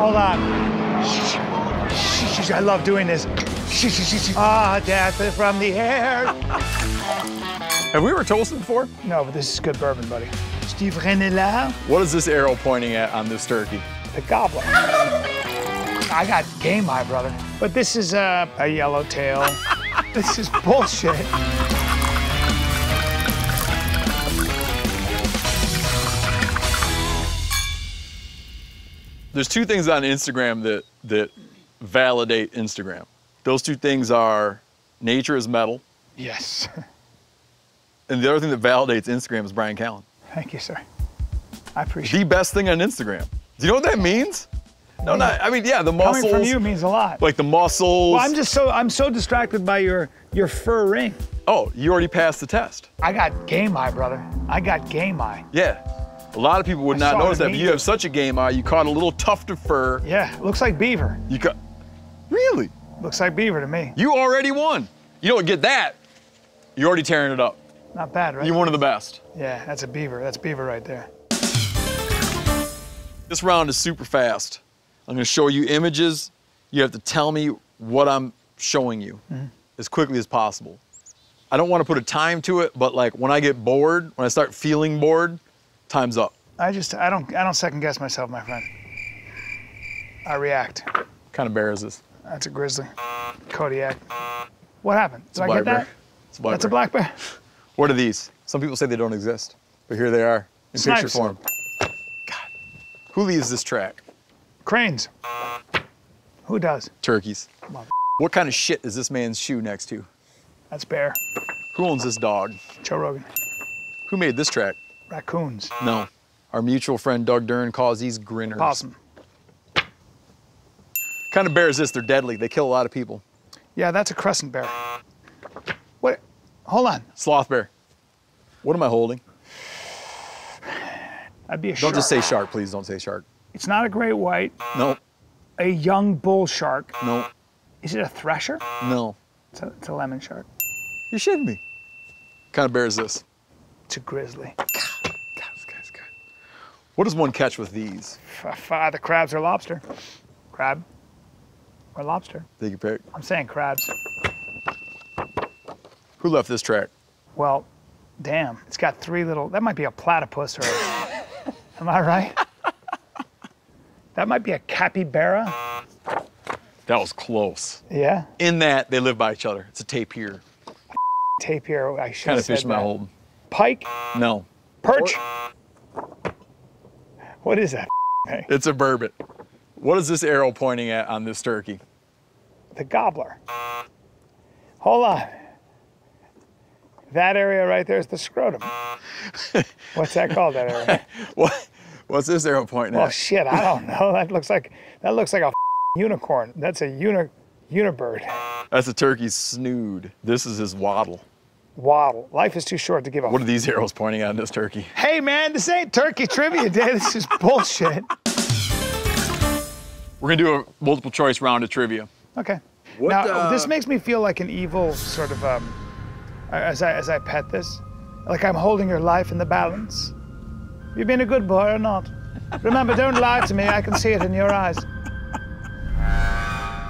Hold on. I love doing this. Ah, death from the air. Have we ever toasted before? No, but this is good bourbon, buddy. Steve Renella. What is this arrow pointing at on this turkey? The goblin. I got game, my brother. But this is a yellowtail. This is bullshit. There's two things on Instagram that validate Instagram. Those two things are nature is metal. Yes. And the other thing that validates Instagram is Brian Callen. Thank you, sir. I appreciate it. The best thing on Instagram. Do you know what that means? No, not. I mean, yeah, the muscles. Coming from you means a lot. Like the muscles. Well, I'm so distracted by your fur ring. Oh, you already passed the test. I got game eye, brother. I got game eye. Yeah. A lot of people would not notice that, but you have such a game eye. You caught a little tuft of fur. Yeah, looks like beaver. You caught, really? Looks like beaver to me. You already won. You don't get that. You're already tearing it up. Not bad, right? You're one of the best. Yeah, that's a beaver. That's beaver right there. This round is super fast. I'm gonna show you images. You have to tell me what I'm showing you as quickly as possible. I don't want to put a time to it, but like when I get bored, when I start feeling bored, time's up. I don't second guess myself, my friend. I react. What kind of bear is this? That's a grizzly. Kodiak. What happened? Did I get that? It's a black bear. That's a black bear. What are these? Some people say they don't exist, but here they are in picture form. God. Who leaves this track? Cranes. Who does? Turkeys. What kind of shit is this man's shoe next to? That's bear. Who owns this dog? Joe Rogan. Who made this track? Raccoons. No. Our mutual friend Doug Dern calls these grinners. Possum. What kind of bear is this? They're deadly. They kill a lot of people. Yeah, that's a crescent bear. What? Hold on. Sloth bear. What am I holding? I'd be a shark. Don't just say shark, please. Don't say shark. It's not a great white. No. A young bull shark. No. Is it a thresher? No. It's a lemon shark. You're shitting me. What kind of bear is this? It's a grizzly. God, this guy's good. What does one catch with these? Either crabs or lobster. Crab or lobster. Take your pick. I'm saying crabs. Who left this track? Well, damn. It's got three little, that might be a platypus or a, am I right? That might be a capybara. That was close. Yeah? In that, they live by each other. It's a tapir. Tapir, I should have said that. What kind of fish am I holding? Pike? No. Perch? What is that thing? It's a burbot. What is this arrow pointing at on this turkey? The gobbler. Hold on. That area right there is the scrotum. What's that called, that area? What? What's this arrow pointing at? Well, shit, I don't know. That looks like a unicorn. That's a unibird. That's a turkey's snood. This is his waddle. Waddle. Life is too short to give up. What are these arrows pointing at in this turkey? Hey, man, this ain't turkey trivia day. This is bullshit. We're gonna do a multiple choice round of trivia. Okay. What now, this makes me feel like an evil sort of, as I pet this, like I'm holding your life in the balance. You've been a good boy or not. Remember, don't lie to me. I can see it in your eyes.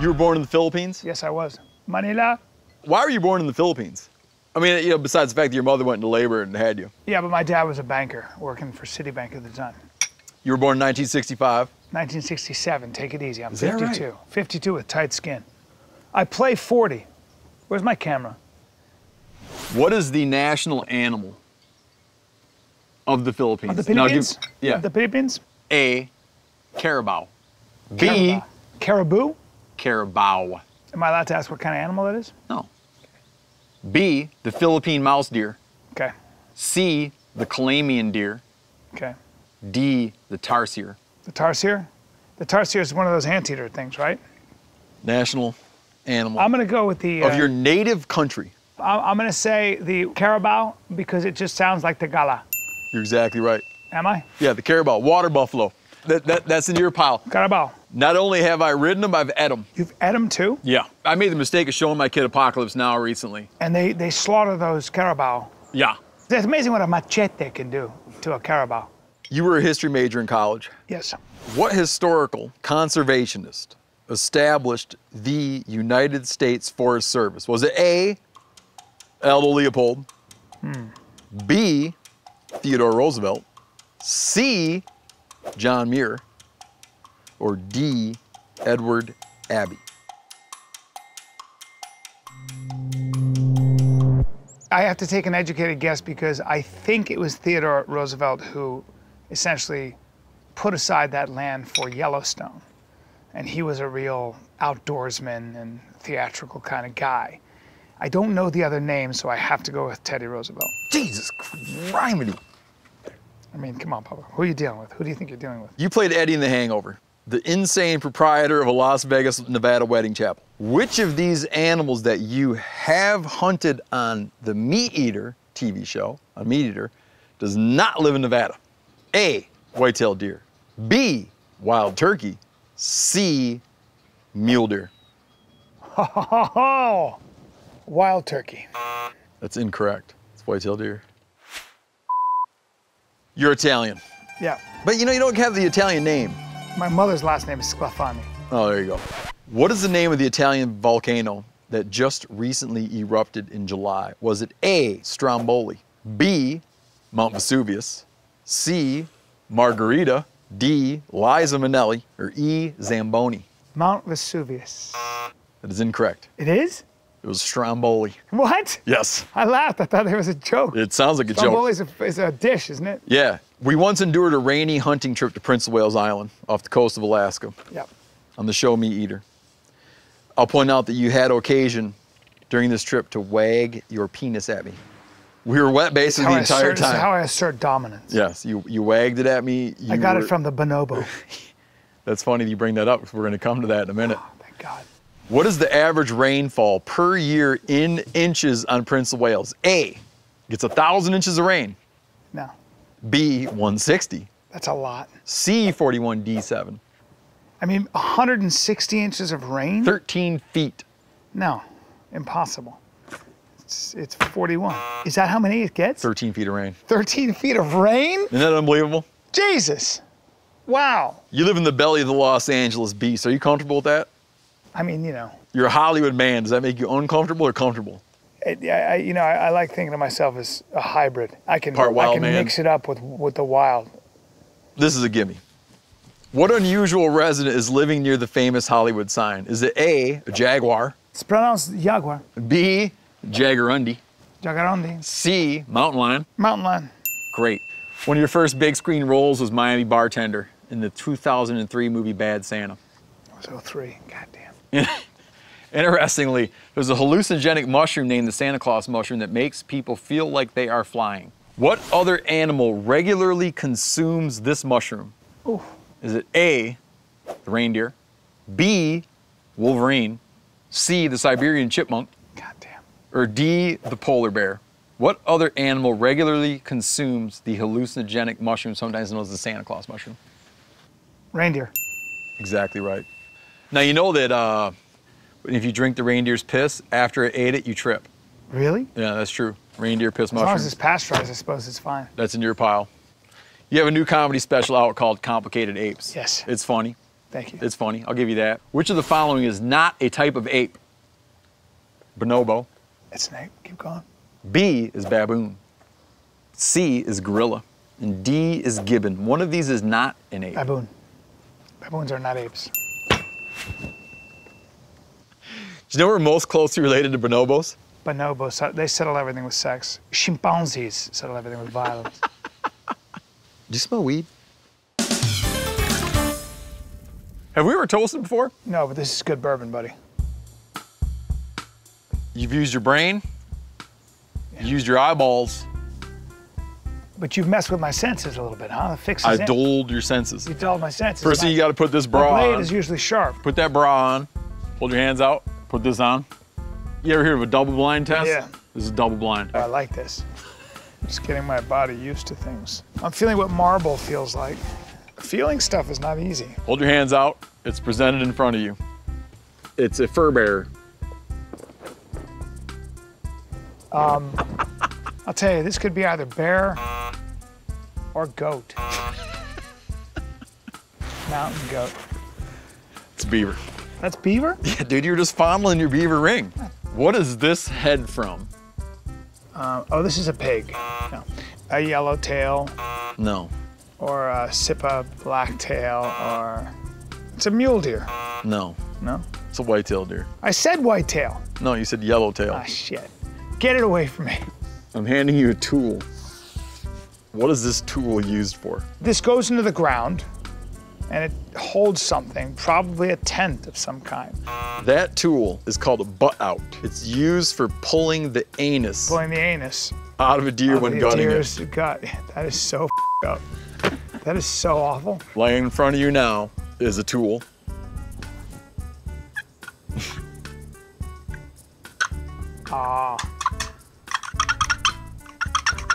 You were born in the Philippines? Yes, I was. Manila. Why were you born in the Philippines? I mean, you know, besides the fact that your mother went into labor and had you. Yeah, but my dad was a banker working for Citibank at the time. You were born in 1965? 1967. Take it easy. I'm 52. Right? 52 with tight skin. I play 40. Where's my camera? What is the national animal of the Philippines? Of the Philippines? Now, yeah. Of the Philippines? A, carabao. B, caribou? Carabao. Am I allowed to ask what kind of animal that is? No. B, the Philippine mouse deer. Okay. C, the Calamian deer. Okay. D, the tarsier. The tarsier? The tarsier is one of those anteater things, right? National animal. I'm gonna go with the- Of your native country. I'm gonna say the carabao because it just sounds like the gala. You're exactly right. Am I? Yeah, the carabao, water buffalo. That's in your pile. Carabao. Not only have I ridden them, I've ate them. You've ate them too? Yeah. I made the mistake of showing my kid Apocalypse Now recently. And they slaughter those carabao. Yeah. It's amazing what a machete can do to a carabao. You were a history major in college. Yes. What historical conservationist established the United States Forest Service? Was it A, Aldo Leopold, B, Theodore Roosevelt, C, John Muir, or D, Edward Abbey? I have to take an educated guess because I think it was Theodore Roosevelt who essentially put aside that land for Yellowstone. And he was a real outdoorsman and theatrical kind of guy. I don't know the other name, so I have to go with Teddy Roosevelt. Jesus criminy. I mean, come on, Papa. Who are you dealing with? Who do you think you're dealing with? You played Eddie in The Hangover, the insane proprietor of a Las Vegas, Nevada wedding chapel. Which of these animals that you have hunted on the Meat Eater TV show, on Meat Eater, does not live in Nevada? A, white-tailed deer. B, wild turkey. C, mule deer. Oh, wild turkey. That's incorrect. It's white-tailed deer. You're Italian. Yeah. But you know, you don't have the Italian name. My mother's last name is Sclafani. Oh, there you go. What is the name of the Italian volcano that just recently erupted in July? Was it A, Stromboli, B, Mount Vesuvius, C, Margherita, D, Liza Minnelli, or E, Zamboni? Mount Vesuvius. That is incorrect. It is? It was Stromboli. What? Yes. I laughed. I thought it was a joke. It sounds like a joke. Stromboli is a dish, isn't it? Yeah. We once endured a rainy hunting trip to Prince of Wales Island off the coast of Alaska. Yep. On the show Meat Eater. I'll point out that you had occasion during this trip to wag your penis at me. We were wet basically the entire time. That's how I assert dominance. Yes, you wagged it at me. I got it from the bonobo. That's funny that you bring that up because we're going to come to that in a minute. Oh, thank God. What is the average rainfall per year in inches on Prince of Wales? A, gets 1,000 inches of rain. No. B, 160. That's a lot. C, 41, D, 7. I mean, 160 inches of rain? 13 feet. No, impossible. It's 41. Is that how many it gets? 13 feet of rain. 13 feet of rain? Isn't that unbelievable? Jesus. Wow. You live in the belly of the Los Angeles beast. Are you comfortable with that? I mean, you know. You're a Hollywood man. Does that make you uncomfortable or comfortable? I like thinking of myself as a hybrid. I can mix it up with the wild. This is a gimme. What unusual resident is living near the famous Hollywood sign? Is it A, a jaguar? It's pronounced jaguar. B, Jagarundi. Jagarundi. C, mountain lion. Mountain lion. Great. One of your first big screen roles was Miami bartender in the 2003 movie Bad Santa. It was 03, goddamn. Interestingly, there's a hallucinogenic mushroom named the Santa Claus mushroom that makes people feel like they are flying. What other animal regularly consumes this mushroom? Ooh. Is it A, the reindeer, B, wolverine, C, the Siberian chipmunk, goddamn, or D, the polar bear? What other animal regularly consumes the hallucinogenic mushroom, sometimes known as the Santa Claus mushroom? Reindeer. Exactly right. Now, you know that if you drink the reindeer's piss, after it ate it, you trip. Really? Yeah, that's true. Reindeer piss mushroom. As long as it's pasteurized, I suppose it's fine. That's in your pile. You have a new comedy special out called Complicated Apes. Yes. It's funny. Thank you. It's funny. I'll give you that. Which of the following is not a type of ape? Bonobo. It's an ape. Keep going. B is baboon. C is gorilla. And D is gibbon. One of these is not an ape. Baboon. Baboons are not apes. Do you know we're most closely related to bonobos? Bonobos. They settle everything with sex. Chimpanzees settle everything with violence. Do you smell weed? Have we ever toasted before? No, but this is good bourbon, buddy. You've used your brain, you used your eyeballs. But you've messed with my senses a little bit, huh? I dulled your senses. You dulled my senses. First thing, you gotta put this bra on. The blade is usually sharp. Put that bra on, hold your hands out, put this on. You ever hear of a double blind test? Yeah. This is double blind. I like this. Just getting my body used to things. I'm feeling what marble feels like. Feeling stuff is not easy. Hold your hands out. It's presented in front of you. It's a fur bearer. I'll tell you, this could be either bear or goat. mountain goat. It's beaver. That's beaver? Yeah, dude, you're just fondling your beaver ring. What is this head from? Oh, this is a pig. No. A yellowtail. No. Or a Sipa blacktail, or... It's a mule deer. No. No? It's a whitetail deer. I said whitetail. No, you said yellowtail. Ah, shit. Get it away from me. I'm handing you a tool. What is this tool used for? This goes into the ground, and it holds something, probably a tent of some kind. That tool is called a butt-out. It's used for pulling the anus. Pulling the anus. Out of a deer when gutting it. Gut. That is so f***ed up. That is so awful. Laying in front of you now is a tool. Ah.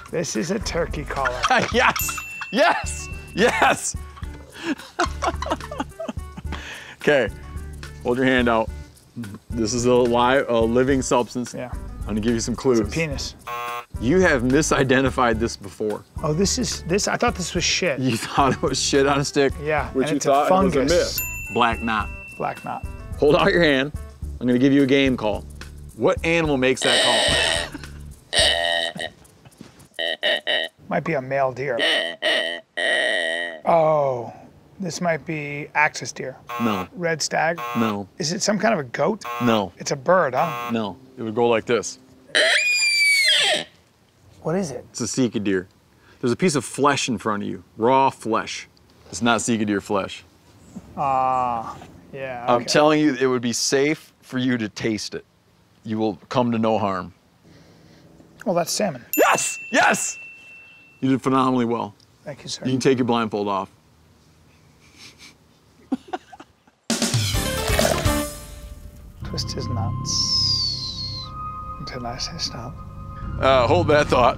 This is a turkey collar. Yes! Yes! Yes! Okay, hold your hand out. This is a living substance. Yeah. I'm gonna give you some clues. It's a penis. You have misidentified this before. Oh, this is this. I thought this was shit. You thought it was shit on a stick. Yeah. Which you thought was a myth. Black knot. Black knot. Hold out your hand. I'm gonna give you a game call. What animal makes that call? Might be a male deer. Oh. This might be axis deer. No. Red stag? No. Is it some kind of a goat? No. It's a bird, huh? No. It would go like this. What is it? It's a Sika deer. There's a piece of flesh in front of you. Raw flesh. It's not Sika deer flesh. Ah, yeah. Okay. I'm telling you, it would be safe for you to taste it. You will come to no harm. Well, that's salmon. Yes! Yes! You did phenomenally well. Thank you, sir. You can take your blindfold off. Twist his nuts until I say stop. Hold that thought.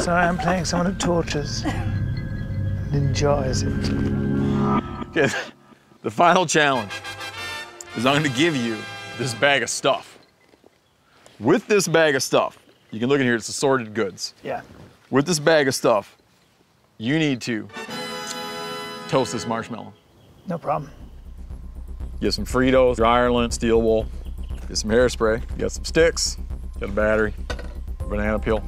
So I'm playing someone who tortures and enjoys it. Okay, the final challenge is I'm going to give you this bag of stuff. With this bag of stuff, you can look in here, it's assorted goods. Yeah. With this bag of stuff, you need to toast this marshmallow. No problem. Get some Fritos, dryer lint, steel wool. Get some hairspray. You got some sticks. Got a battery. A banana peel.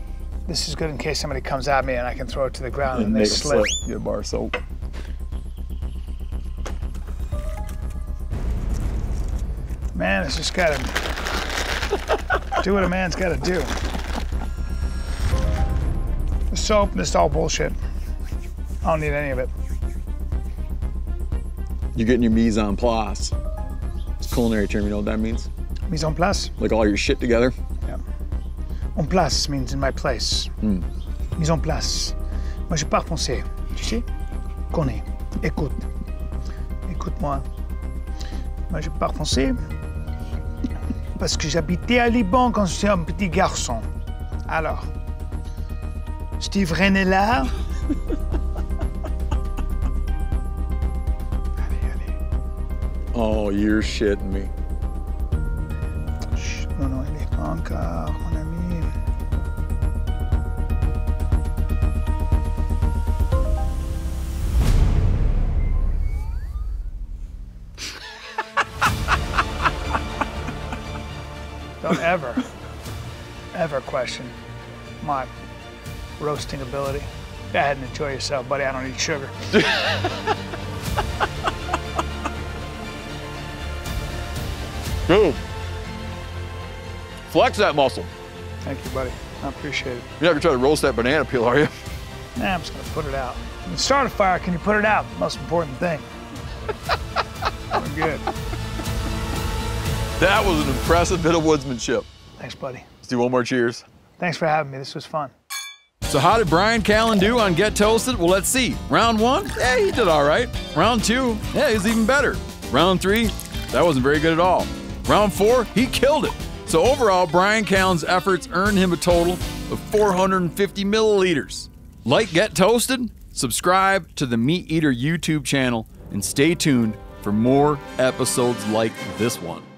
This is good in case somebody comes at me and I can throw it to the ground and they slip. Get a bar of soap. Man, it's just gotta do what a man's gotta do. The soap, this is all bullshit. I don't need any of it. You're getting your mise en place. It's a culinary term, you know what that means? Mise en place? Like all your shit together? Yeah. En place means in my place. Mm. Mise en place. Moi, je parle français. Tu sais? Connais. Écoute. Écoute-moi. Moi, je parle français parce que j'habitais à Liban quand j'étais un petit garçon. Alors, Steve Renella. Oh, you're shitting me. Chut, non, non, il est pas encore, mon ami. Don't ever, ever question my roasting ability. Go ahead and enjoy yourself, buddy. I don't need sugar. Dude, flex that muscle. Thank you, buddy. I appreciate it. You're not gonna try to roast that banana peel, are you? Nah, I'm just gonna put it out. When you start a fire, can you put it out? Most important thing. We're good. That was an impressive bit of woodsmanship. Thanks, buddy. Let's do one more cheers. Thanks for having me. This was fun. So how did Brian Callen do on Get Toasted? Well, let's see. Round one, yeah, he did all right. Round two, yeah, he's even better. Round three, that wasn't very good at all. Round four, he killed it. So overall, Brian Callen's efforts earned him a total of 450 milliliters. Like Get Toasted? Subscribe to the Meat Eater YouTube channel and stay tuned for more episodes like this one.